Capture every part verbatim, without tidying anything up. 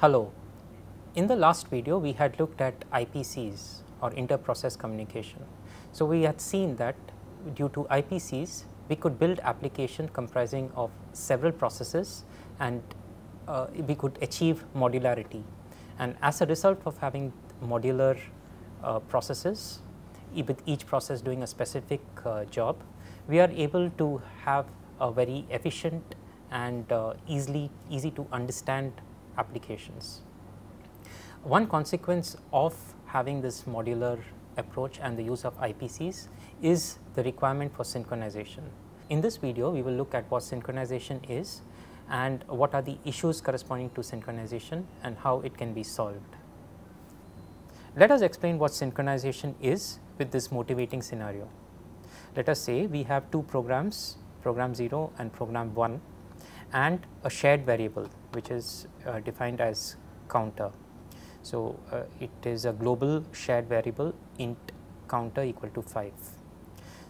Hello. In the last video, we had looked at I P Cs or interprocess communication. So, we had seen that due to I P Cs, we could build application comprising of several processes and uh, we could achieve modularity. And as a result of having modular uh, processes, with each process doing a specific uh, job, we are able to have a very efficient and uh, easily easy to understand applications. One consequence of having this modular approach and the use of I P Cs is the requirement for synchronization. In this video, we will look at what synchronization is and what are the issues corresponding to synchronization and how it can be solved. Let us explain what synchronization is with this motivating scenario. Let us say we have two programs, program zero and program one, and a shared variable which is uh, defined as counter. So, uh, it is a global shared variable int counter equal to five.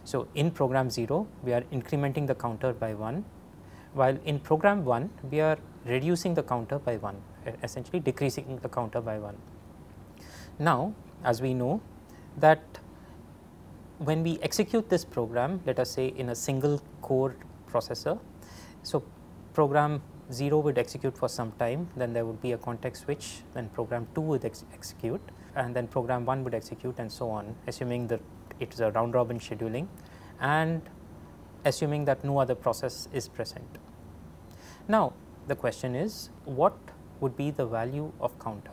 So, in program zero we are incrementing the counter by one, while in program one we are reducing the counter by one, essentially decreasing the counter by one. Now, as we know that when we execute this program, let us say in a single core processor, so program zero would execute for some time, then there would be a context switch, then program two would ex execute and then program one would execute and so on, assuming that it is a round robin scheduling and assuming that no other process is present. Now, the question is, what would be the value of counter?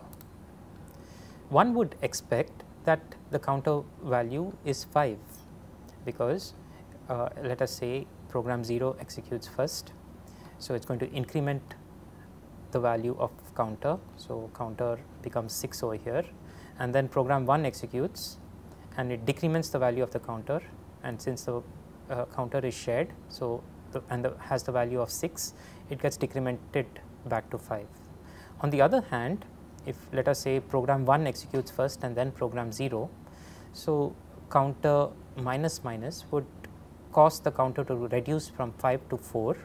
One would expect that the counter value is five because uh, let us say program zero executes first. So, it is going to increment the value of counter. So, counter becomes six over here and then program one executes and it decrements the value of the counter, and since the uh, counter is shared, so the, and the, has the value of six, it gets decremented back to five. On the other hand, if let us say program one executes first and then program zero, so counter minus minus would cause the counter to reduce from five to four.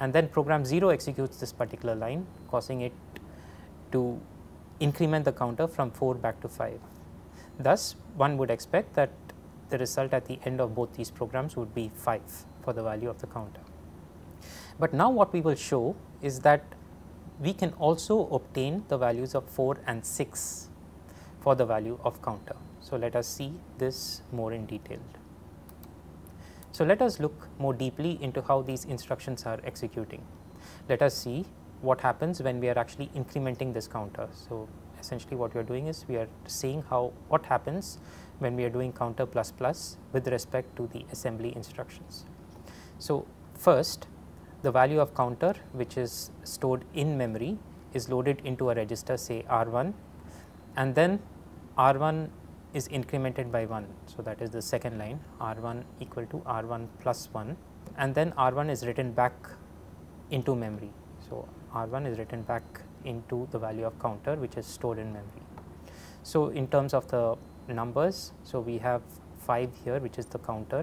And then program zero executes this particular line, causing it to increment the counter from four back to five. Thus, one would expect that the result at the end of both these programs would be five for the value of the counter. But now what we will show is that we can also obtain the values of four and six for the value of counter. So, let us see this more in detail. So, let us look more deeply into how these instructions are executing. Let us see what happens when we are actually incrementing this counter. So, essentially what we are doing is we are seeing how what happens when we are doing counter plus plus with respect to the assembly instructions. So, first the value of counter, which is stored in memory, is loaded into a register, say R one, and then R one is incremented by one. So, that is the second line, R one equal to R one plus one, and then R one is written back into memory. So, R one is written back into the value of counter which is stored in memory. So, in terms of the numbers, so we have five here which is the counter.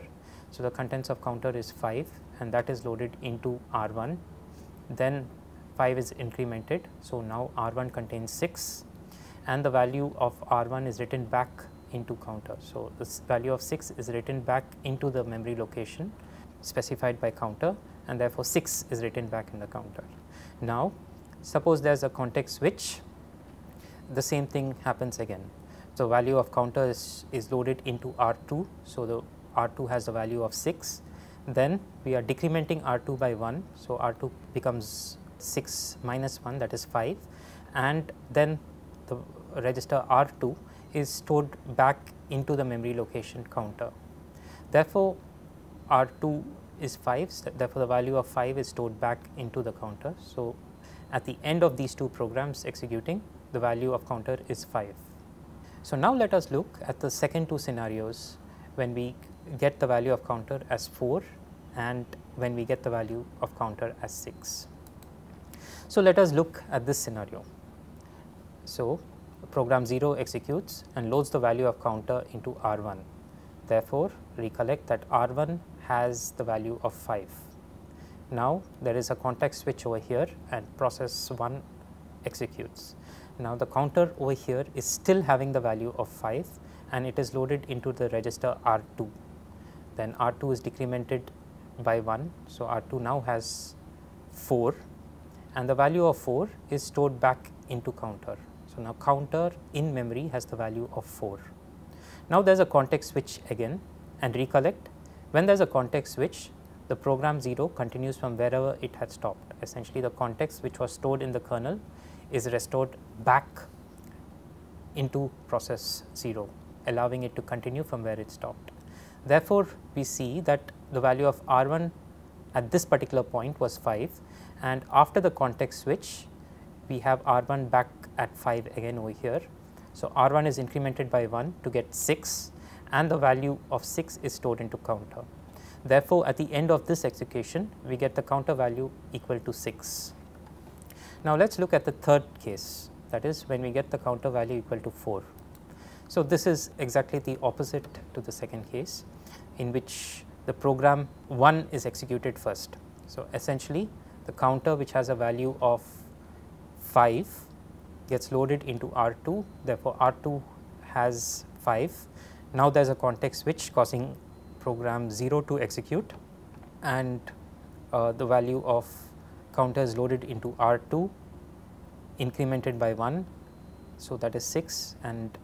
So, the contents of counter is five and that is loaded into R one, then five is incremented. So, now R one contains six and the value of R one is written back into counter. So, this value of six is written back into the memory location specified by counter, and therefore, six is written back in the counter. Now, suppose there is a context switch, the same thing happens again. So, value of counter is, is loaded into R two. So, the R two has a value of six, then we are decrementing R two by one. So, R two becomes six minus one, that is five, and then the register R two is stored back into the memory location counter. Therefore, R two is five, so therefore, the value of five is stored back into the counter. So, at the end of these two programs executing, the value of counter is five. So, now let us look at the second two scenarios when we get the value of counter as four and when we get the value of counter as six. So, let us look at this scenario. So, program zero executes and loads the value of counter into R one. Therefore, recollect that R one has the value of five. Now, there is a context switch over here and process one executes. Now the counter over here is still having the value of five and it is loaded into the register R two. Then R two is decremented by one. So, R two now has four and the value of four is stored back into counter. So, now counter in memory has the value of four. Now, there is a context switch again, and recollect when there is a context switch, the program zero continues from wherever it had stopped. Essentially, the context which was stored in the kernel is restored back into process zero, allowing it to continue from where it stopped. Therefore, we see that the value of R one at this particular point was five, and after the context switch we have R one back at five again over here. So, R one is incremented by one to get six and the value of six is stored into counter. Therefore, at the end of this execution we get the counter value equal to six. Now, let us look at the third case, that is when we get the counter value equal to four. So, this is exactly the opposite to the second case, in which the program one is executed first. So, essentially the counter which has a value of five gets loaded into R two, therefore R two has five. Now, there is a context switch causing program zero to execute and uh, the value of counter is loaded into R two, incremented by one. So, that is six and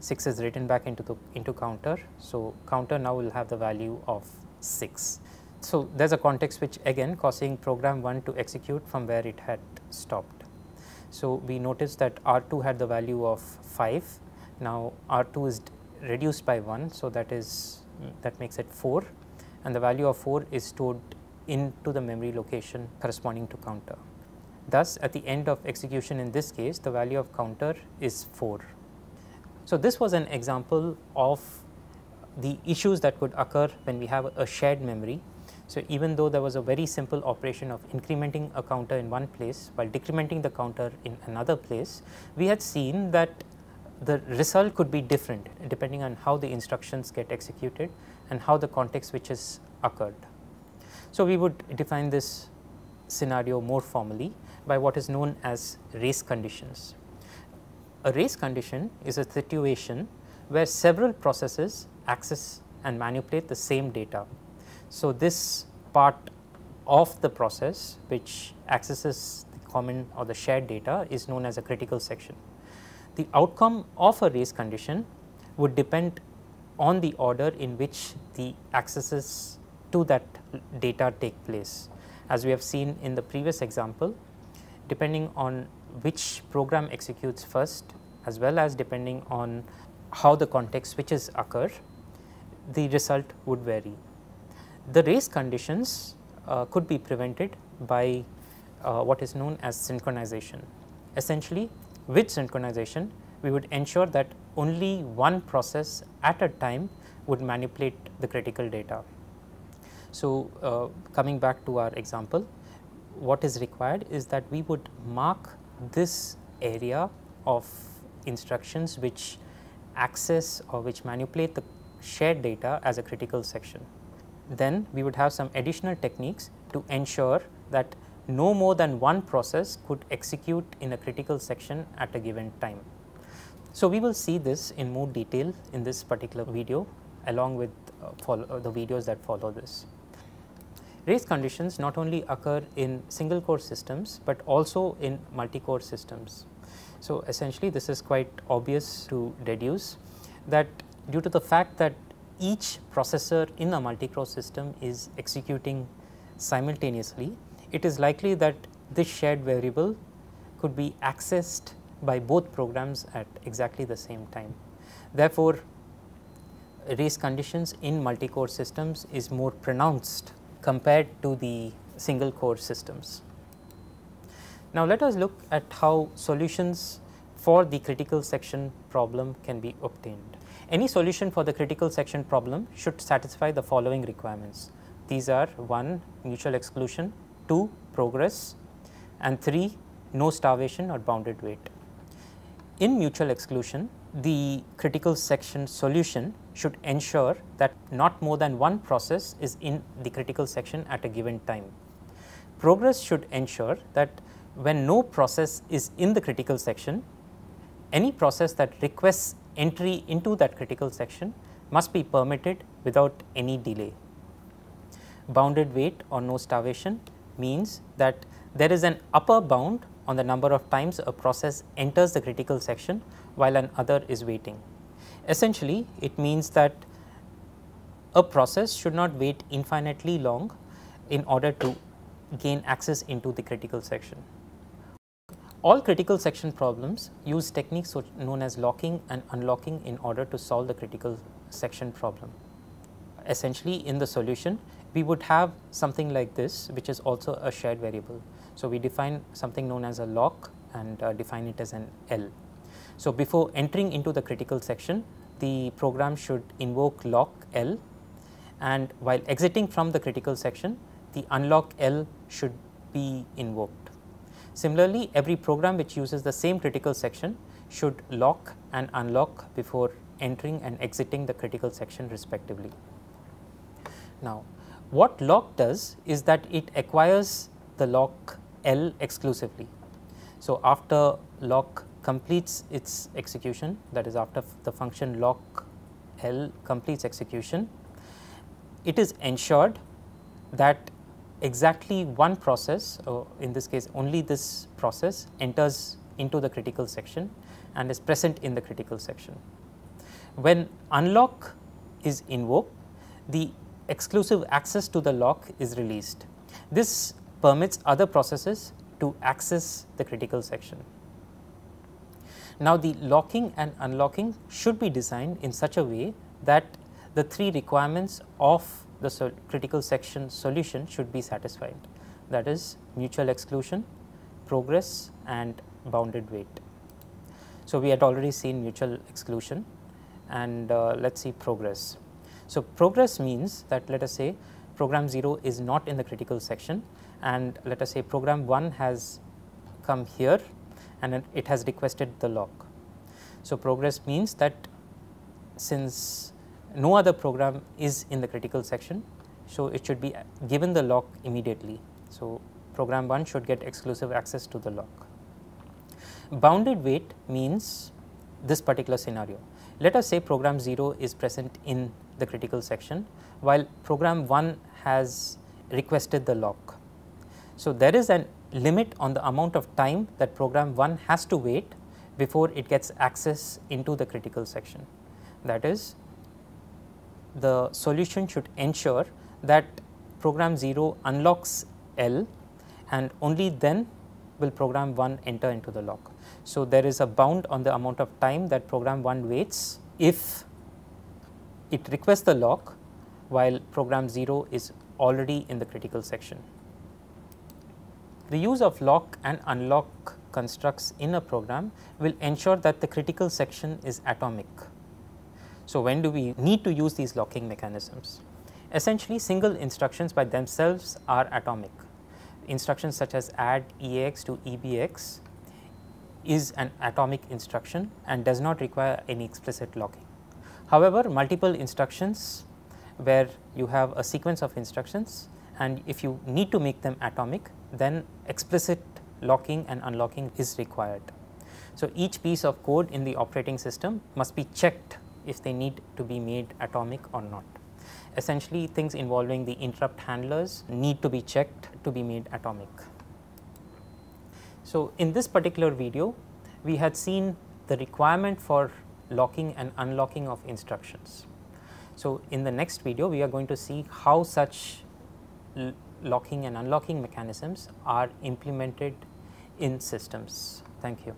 six is written back into the into counter. So, counter now will have the value of six. So, there is a context switch again causing program one to execute from where it had stopped. So, we notice that R two had the value of five, now R two is reduced by one. So, that is that makes it four and the value of four is stored into the memory location corresponding to counter. Thus, at the end of execution in this case the value of counter is four. So, this was an example of the issues that could occur when we have a shared memory. So, even though there was a very simple operation of incrementing a counter in one place while decrementing the counter in another place, we had seen that the result could be different depending on how the instructions get executed and how the context switches occurred. So, we would define this scenario more formally by what is known as race conditions. A race condition is a situation where several processes access and manipulate the same data. So, this part of the process which accesses the common or the shared data is known as a critical section. The outcome of a race condition would depend on the order in which the accesses to that data take place. As we have seen in the previous example, depending on which program executes first as well as depending on how the context switches occur, the result would vary. The race conditions uh, could be prevented by uh, what is known as synchronization. Essentially, with synchronization we would ensure that only one process at a time would manipulate the critical data. So, uh, coming back to our example, what is required is that we would mark this area of instructions which access or which manipulate the shared data as a critical section. Then we would have some additional techniques to ensure that no more than one process could execute in a critical section at a given time. So, we will see this in more detail in this particular video along with uh, follow, uh, the videos that follow this. Race conditions not only occur in single core systems, but also in multi-core systems. So, essentially this is quite obvious to deduce that due to the fact that each processor in a multi-core system is executing simultaneously, it is likely that this shared variable could be accessed by both programs at exactly the same time. Therefore, race conditions in multi-core systems is more pronounced compared to the single core systems. Now, let us look at how solutions for the critical section problem can be obtained. Any solution for the critical section problem should satisfy the following requirements. These are one, mutual exclusion, two, progress, and three, no starvation or bounded weight. In mutual exclusion, the critical section solution should ensure that not more than one process is in the critical section at a given time. Progress should ensure that when no process is in the critical section, any process that requests entry into that critical section must be permitted without any delay. Bounded wait or no starvation means that there is an upper bound on the number of times a process enters the critical section while another is waiting. Essentially, it means that a process should not wait infinitely long in order to gain access into the critical section. All critical section problems use techniques known as locking and unlocking in order to solve the critical section problem. Essentially, in the solution, we would have something like this, which is also a shared variable. So, we define something known as a lock and uh, define it as an L. So, before entering into the critical section, the program should invoke lock L, and while exiting from the critical section, the unlock L should be invoked. Similarly, every program which uses the same critical section should lock and unlock before entering and exiting the critical section respectively. Now, what lock does is that it acquires the lock L exclusively. So, after lock completes its execution, that is after the function lock L completes execution, it is ensured that exactly one process, or in this case only this process, enters into the critical section and is present in the critical section. When unlock is invoked, the exclusive access to the lock is released. This permits other processes to access the critical section. Now, the locking and unlocking should be designed in such a way that the three requirements of the sol critical section solution should be satisfied, that is mutual exclusion, progress and bounded wait. So, we had already seen mutual exclusion, and uh, let us see progress. So, progress means that, let us say, program zero is not in the critical section, and let us say program one has come here and it has requested the lock. So, progress means that since no other program is in the critical section, so it should be given the lock immediately. So, program one should get exclusive access to the lock. Bounded wait means this particular scenario. Let us say program zero is present in the critical section while program one has requested the lock. So, there is a limit on the amount of time that program one has to wait before it gets access into the critical section. That is, the solution should ensure that program zero unlocks L, and only then will program one enter into the lock. So, there is a bound on the amount of time that program one waits if it requests the lock while program zero is already in the critical section. The use of lock and unlock constructs in a program will ensure that the critical section is atomic. So, when do we need to use these locking mechanisms? Essentially, single instructions by themselves are atomic. Instructions such as add E A X to E B X is an atomic instruction and does not require any explicit locking. However, multiple instructions where you have a sequence of instructions, and if you need to make them atomic, then explicit locking and unlocking is required. So, each piece of code in the operating system must be checked if they need to be made atomic or not. Essentially, things involving the interrupt handlers need to be checked to be made atomic. So, in this particular video, we had seen the requirement for locking and unlocking of instructions. So, in the next video, we are going to see how such locking and unlocking mechanisms are implemented in systems. Thank you.